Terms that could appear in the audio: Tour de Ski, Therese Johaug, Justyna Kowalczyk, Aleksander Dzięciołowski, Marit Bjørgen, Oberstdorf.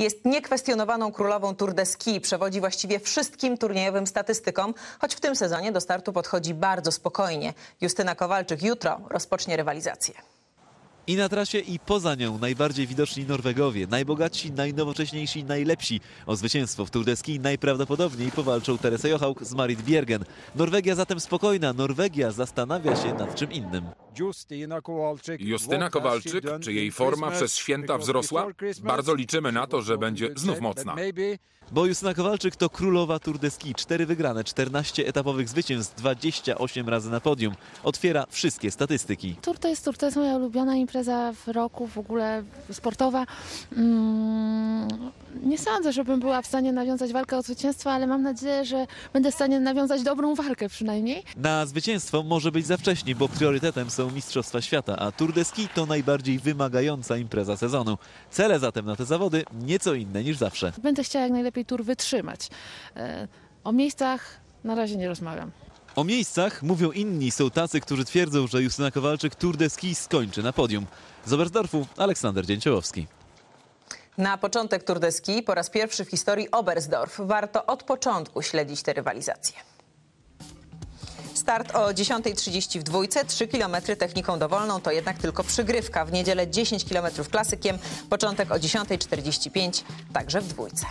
Jest niekwestionowaną królową Tour de Ski. Przewodzi właściwie wszystkim turniejowym statystykom, choć w tym sezonie do startu podchodzi bardzo spokojnie. Justyna Kowalczyk jutro rozpocznie rywalizację. I na trasie, i poza nią najbardziej widoczni Norwegowie. Najbogatsi, najnowocześniejsi, najlepsi. O zwycięstwo w Tour de Ski najprawdopodobniej powalczą Therese Johaug z Marit Bjørgen. Norwegia zatem spokojna. Norwegia zastanawia się nad czym innym. Justyna Kowalczyk, czy jej forma przez święta wzrosła? Bardzo liczymy na to, że będzie znów mocna. Bo Justyna Kowalczyk to królowa Tour de Ski. 4 wygrane, 14 etapowych zwycięstw, 28 razy na podium. Otwiera wszystkie statystyki. Tour to jest moja ulubiona impreza w roku, w ogóle sportowa. Nie sądzę, żebym była w stanie nawiązać walkę o zwycięstwo, ale mam nadzieję, że będę w stanie nawiązać dobrą walkę przynajmniej. Na zwycięstwo może być za wcześnie, bo priorytetem są Mistrzostwa Świata, a Tour de Ski to najbardziej wymagająca impreza sezonu. Cele zatem na te zawody nieco inne niż zawsze. Będę chciała jak najlepiej Tour wytrzymać. O miejscach na razie nie rozmawiam. O miejscach mówią inni, są tacy, którzy twierdzą, że Justyna Kowalczyk Tour de Ski skończy na podium. Z Oberstdorfu Aleksander Dzięciołowski. Na początek Tour de Ski po raz pierwszy w historii Oberstdorf. Warto od początku śledzić te rywalizacje. Start o 10:30 w dwójce, 3 km techniką dowolną to jednak tylko przygrywka. W niedzielę 10 km klasykiem, początek o 10:45 także w dwójce.